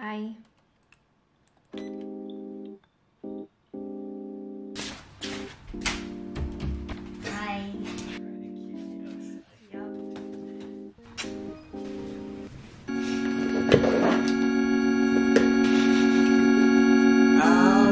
Bye. Bye. I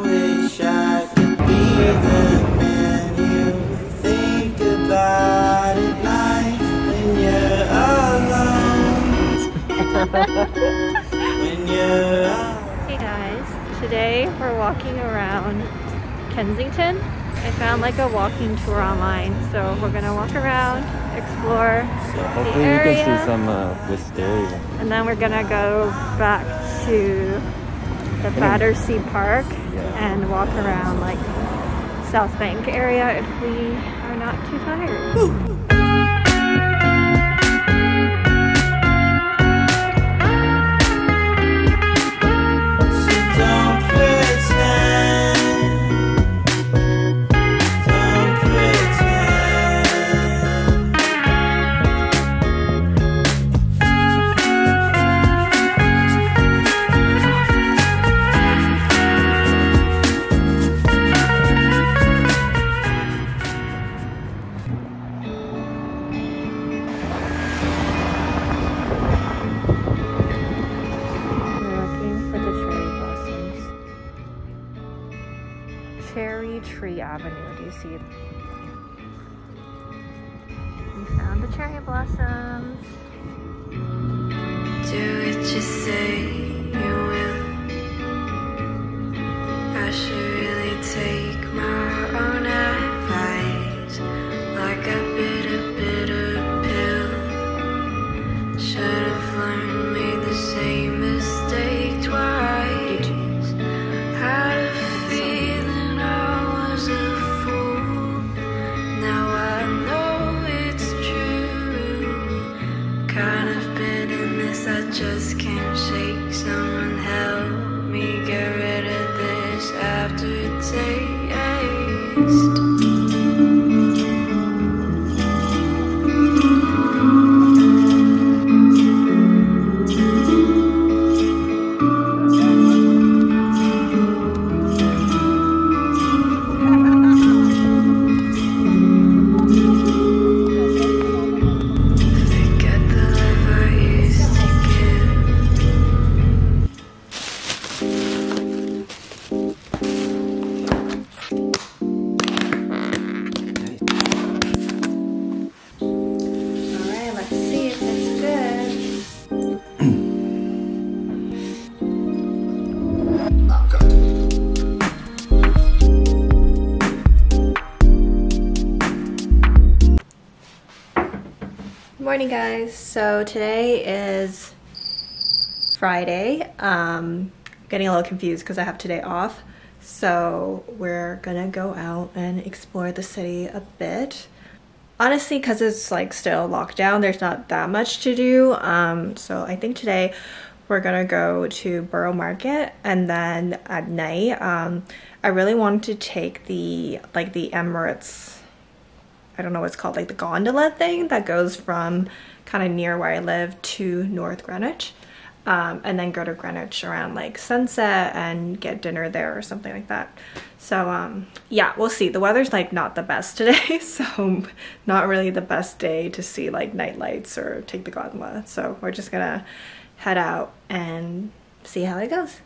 wish I could be the man you think about at night when you're alone. Hey guys, today we're walking around Kensington. I found like a walking tour online, so we're gonna walk around, explore the area. Hopefully you can see some wisteria. And then we're gonna go back to the Battersea Park and walk around like South Bank area if we are not too tired. Woo! Tree Avenue, do you see it? We found the cherry blossoms. Do it, you say you will. I should really take my own advice, like a bitter pill. Should have learned, made the same mistake twice. I just can't shake. Someone help me get rid of this aftertaste. Morning guys, so today is Friday. Getting a little confused because I have today off, so we're gonna go out and explore the city a bit. Honestly, because it's like still locked down, there's not that much to do, so I think today we're gonna go to Borough Market, and then at night I really wanted to take the Emirates, I don't know what it's called, like the gondola thing that goes from kind of near where I live to North Greenwich, and then go to Greenwich around like sunset and get dinner there or something like that. So yeah, we'll see. The weather's like not the best today, so not really the best day to see like night lights or take the gondola. So we're just gonna head out and see how it goes.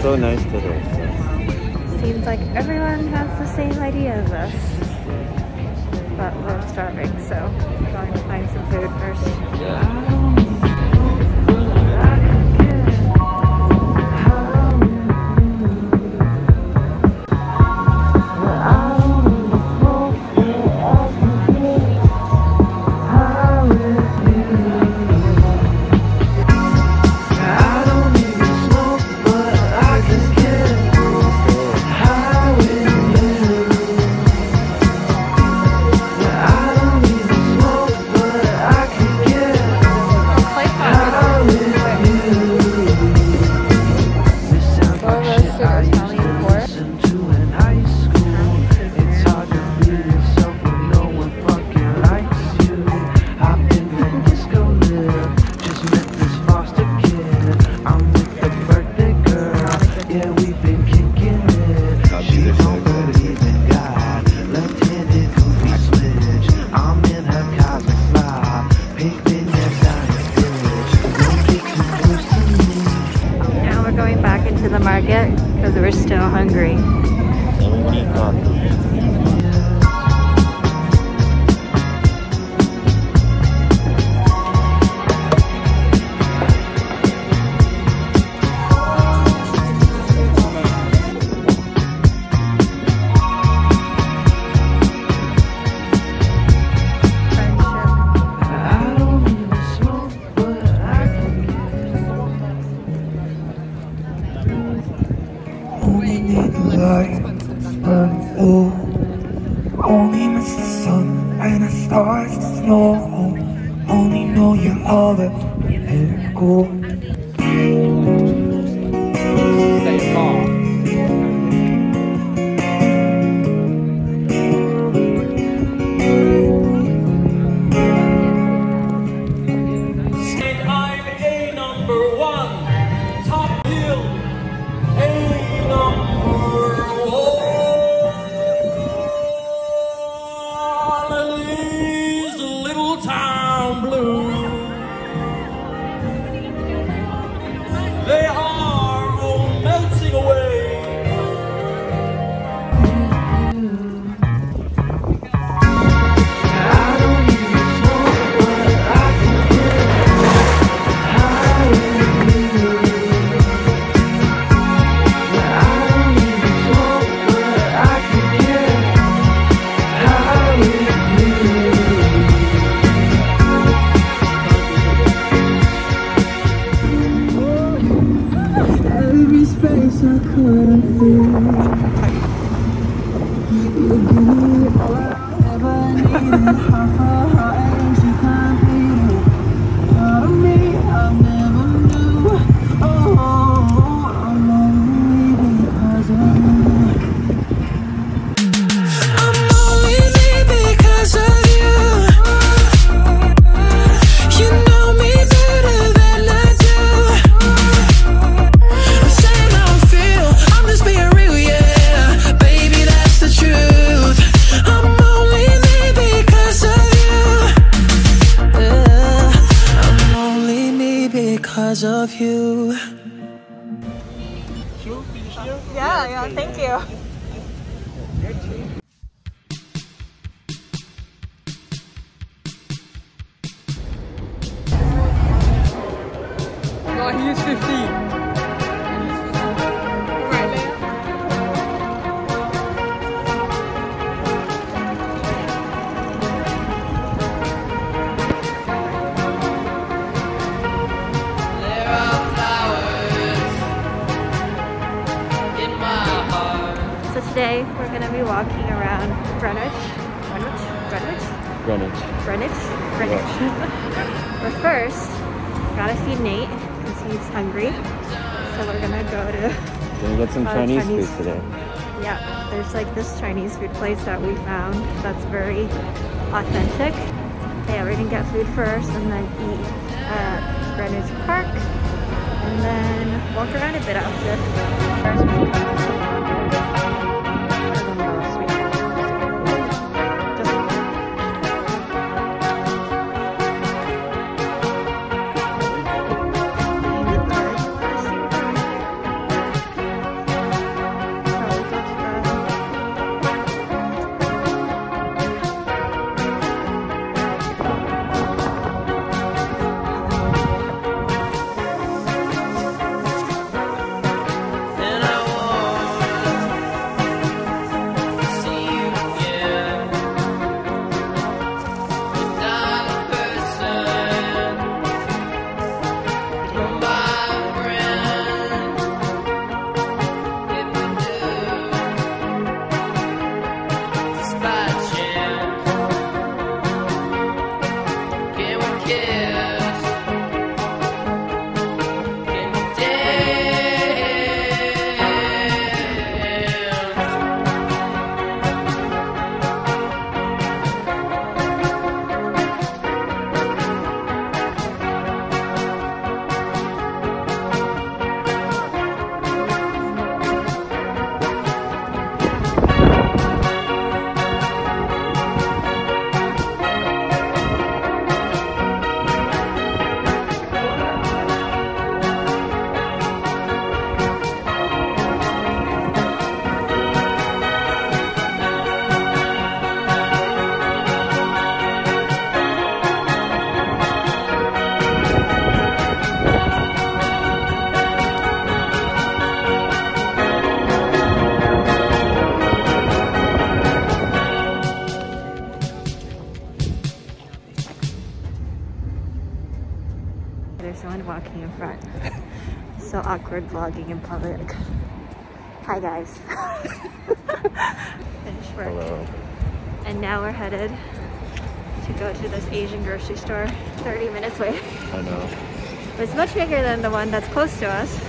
So nice today. Seems like everyone has the same idea of us, but we're starving, so we're going to find some 31st. Yeah. Because we're still hungry. Only miss the sun and the stars to snow. Only know you're all that and go. Of you. Yeah, thank you. No, he is 50. Today we're going to be walking around Greenwich. Yeah. But first, gotta feed Nate because he's hungry. So we're going to go to... We're going to get some Chinese food today. Yeah, there's like this Chinese food place that we found that's very authentic. Yeah, we're going to get food first and then eat at Greenwich Park. And then walk around a bit after. there's someone walking in front. So awkward vlogging in public. Hi guys. Finished work. Hello. And now we're headed to go to this Asian grocery store 30 minutes away. I know. It's much bigger than the one that's close to us.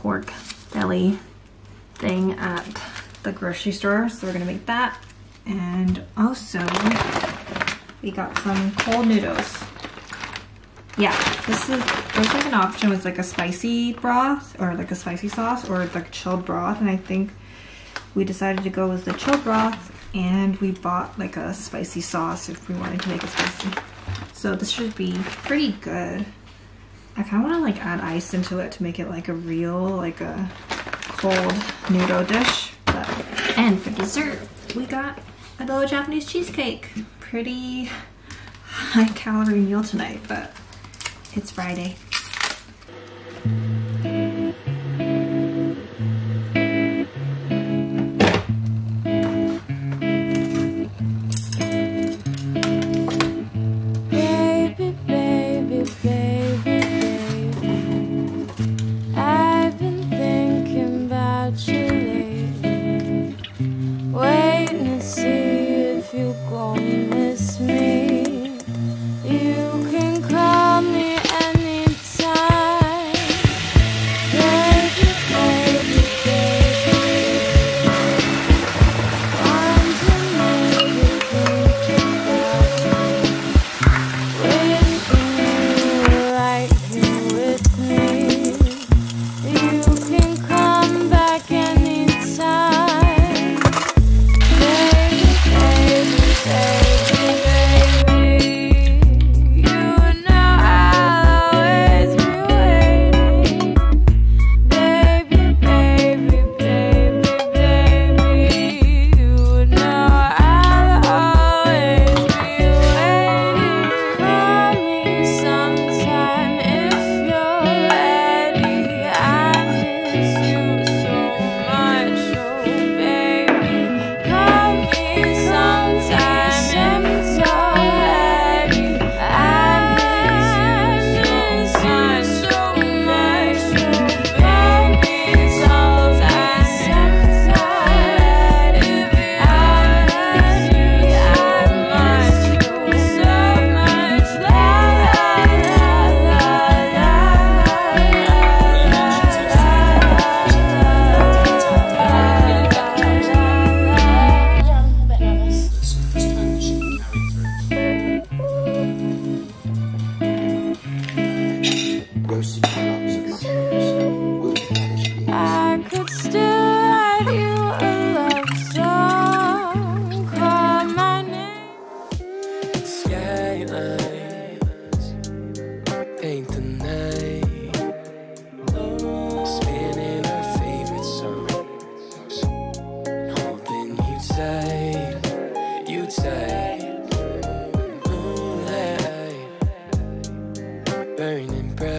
Pork belly thing at the grocery store, so we're gonna make that. And also we got some cold noodles. Yeah, there's like an option with like a spicy broth or like a spicy sauce or like chilled broth, and I think we decided to go with the chilled broth, and we bought like a spicy sauce if we wanted to make it spicy. So this should be pretty good. I kind of want to like add ice into it to make it like a real, like a cold noodle dish. But, and for dessert, we got a Borough Japanese cheesecake. Pretty high calorie meal tonight, but it's Friday.